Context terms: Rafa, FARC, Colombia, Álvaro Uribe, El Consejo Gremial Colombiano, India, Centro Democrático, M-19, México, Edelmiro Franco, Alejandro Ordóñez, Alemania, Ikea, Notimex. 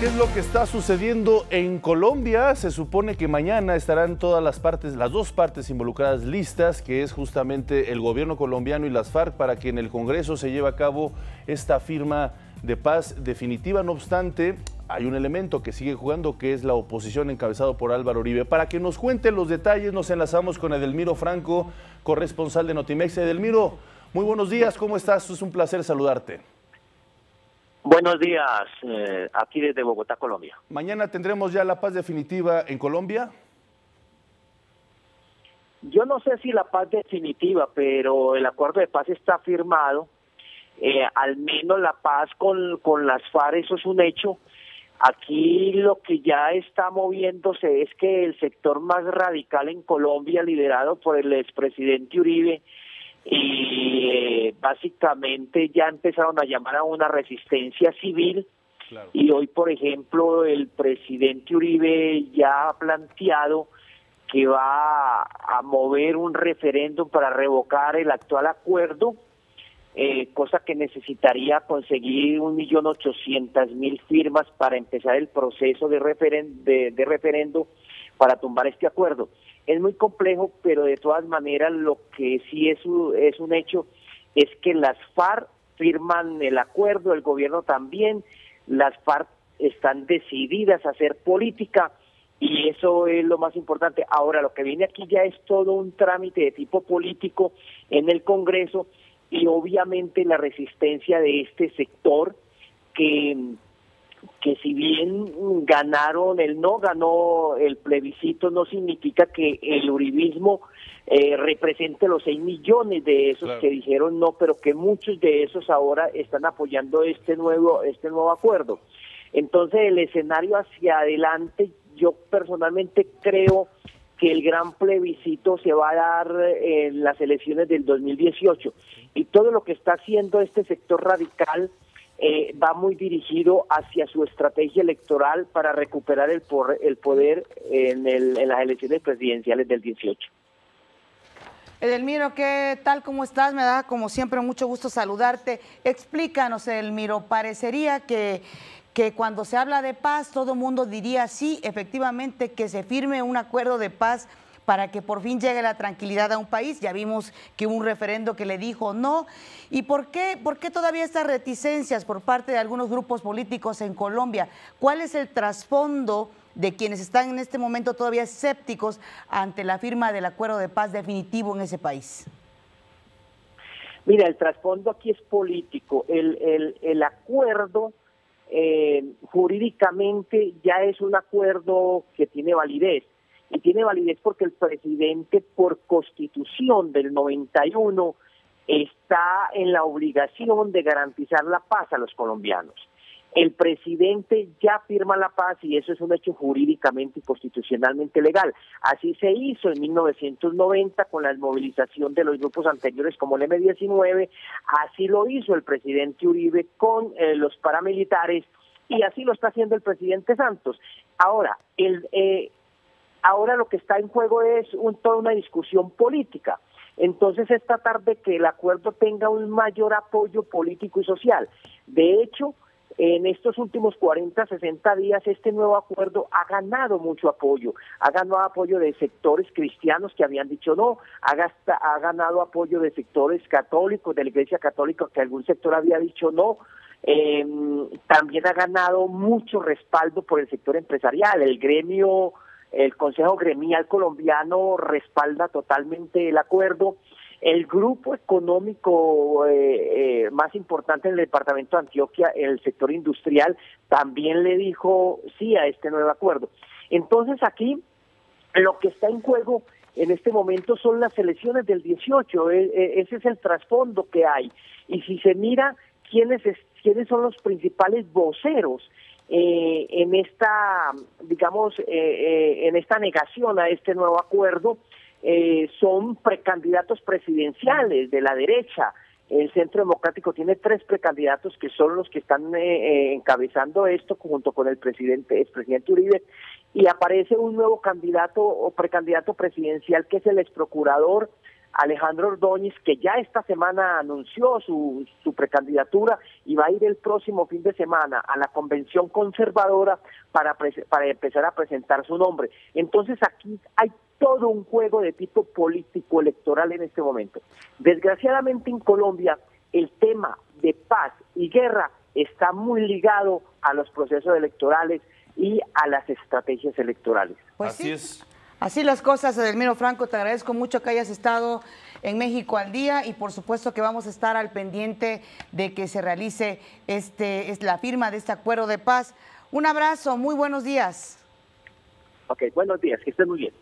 ¿Qué es lo que está sucediendo en Colombia? Se supone que mañana estarán todas las partes, las dos partes involucradas listas, que es justamente el gobierno colombiano y las FARC, para que en el Congreso se lleve a cabo esta firma de paz definitiva. No obstante, hay un elemento que sigue jugando, que es la oposición encabezado por Álvaro Uribe. Para que nos cuente los detalles, nos enlazamos con Edelmiro Franco, corresponsal de Notimex. Edelmiro, muy buenos días, ¿cómo estás? Es un placer saludarte. Buenos días, aquí desde Bogotá, Colombia. ¿Mañana tendremos ya la paz definitiva en Colombia? Yo no sé si la paz definitiva, pero el acuerdo de paz está firmado. Al menos la paz con las FARC, eso es un hecho. Aquí lo que ya está moviéndose es que el sector más radical en Colombia, liderado por el expresidente Uribe, y básicamente ya empezaron a llamar a una resistencia civil, claro. Y hoy, por ejemplo, el presidente Uribe ya ha planteado que va a mover un referéndum para revocar el actual acuerdo, cosa que necesitaría conseguir 1.800.000 firmas para empezar el proceso de referendo para tumbar este acuerdo. Es muy complejo, pero de todas maneras lo que sí es un hecho es que las FARC firman el acuerdo, el gobierno también, las FARC están decididas a hacer política y eso es lo más importante. Ahora, lo que viene aquí ya es todo un trámite de tipo político en el Congreso y obviamente la resistencia de este sector que si bien ganaron, el no ganó el plebiscito, no significa que el uribismo represente los 6 millones de esos, claro, que dijeron no, pero que muchos de esos ahora están apoyando este nuevo acuerdo. Entonces el escenario hacia adelante, yo personalmente creo que el gran plebiscito se va a dar en las elecciones del 2018 y todo lo que está haciendo este sector radical va muy dirigido hacia su estrategia electoral para recuperar el poder en las elecciones presidenciales del 18. Edelmiro, ¿qué tal? ¿Cómo estás? Me da como siempre mucho gusto saludarte. Explícanos, Edelmiro, parecería que cuando se habla de paz todo el mundo diría sí, efectivamente, que se firme un acuerdo de paz para que por fin llegue la tranquilidad a un país. Ya vimos que hubo un referendo que le dijo no. ¿Y por qué todavía estas reticencias por parte de algunos grupos políticos en Colombia? ¿Cuál es el trasfondo de quienes están en este momento todavía escépticos ante la firma del acuerdo de paz definitivo en ese país? Mira, el trasfondo aquí es político. El acuerdo jurídicamente ya es un acuerdo que tiene validez. Y tiene validez porque el presidente, por constitución del 91, está en la obligación de garantizar la paz a los colombianos. El presidente ya firma la paz y eso es un hecho jurídicamente y constitucionalmente legal. Así se hizo en 1990 con la movilización de los grupos anteriores como el M-19, así lo hizo el presidente Uribe con los paramilitares y así lo está haciendo el presidente Santos. Ahora, Ahora lo que está en juego es toda una discusión política. Entonces es tratar de que el acuerdo tenga un mayor apoyo político y social. De hecho, en estos últimos 40, 60 días, este nuevo acuerdo ha ganado mucho apoyo. Ha ganado apoyo de sectores cristianos que habían dicho no, ha ganado apoyo de sectores católicos, de la Iglesia Católica, que algún sector había dicho no. También ha ganado mucho respaldo por el sector empresarial, el gremio. El Consejo Gremial Colombiano respalda totalmente el acuerdo. El grupo económico más importante en el departamento de Antioquia, el sector industrial, también le dijo sí a este nuevo acuerdo. Entonces aquí lo que está en juego en este momento son las elecciones del 18, ese es el trasfondo que hay. Y si se mira quiénes son los principales voceros en esta, digamos, en esta negación a este nuevo acuerdo, son precandidatos presidenciales de la derecha. El Centro Democrático tiene 3 precandidatos que son los que están encabezando esto junto con el expresidente Uribe, y aparece un nuevo candidato o precandidato presidencial que es el exprocurador Alejandro Ordóñez, que ya esta semana anunció su precandidatura y va a ir el próximo fin de semana a la convención conservadora para empezar a presentar su nombre. Entonces aquí hay todo un juego de tipo político electoral en este momento. Desgraciadamente en Colombia el tema de paz y guerra está muy ligado a los procesos electorales y a las estrategias electorales. Pues así es. Así las cosas, Edelmiro Franco, te agradezco mucho que hayas estado en México al día y por supuesto que vamos a estar al pendiente de que se realice la firma de este acuerdo de paz. Un abrazo, muy buenos días. Ok, buenos días, que estén muy bien.